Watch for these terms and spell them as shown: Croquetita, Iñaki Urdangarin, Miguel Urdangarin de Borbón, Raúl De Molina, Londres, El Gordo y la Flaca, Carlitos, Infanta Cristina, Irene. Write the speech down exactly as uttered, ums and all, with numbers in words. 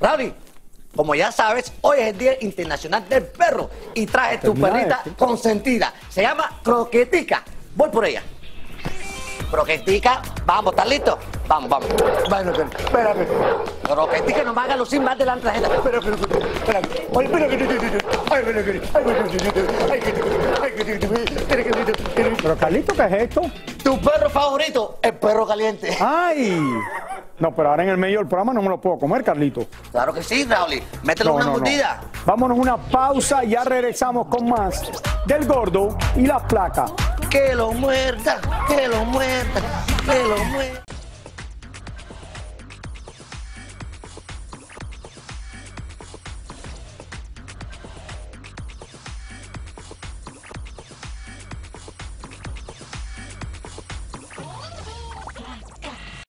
Raúl, como ya sabes, hoy es el Día Internacional del Perro y traje tu perrita consentida. Se llama Croquetica. Voy por ella. Croquetica, vamos, ¿estás listo? Vamos, vamos. Bueno, espérame. Croquetica, no me hagas lucir más de la tarjeta. Espera, espera, espera. Ay, espera, espera. Pero, Carlito, ¿qué es esto? Tu perro favorito, el perro caliente. ¡Ay! No, pero ahora en el medio del programa no me lo puedo comer, Carlito. Claro que sí, Raúl. Mételo no, una no, mordida. No. Vámonos una pausa y ya regresamos con más del gordo y la placa. Que lo muerda, que lo muerda, que lo muerda.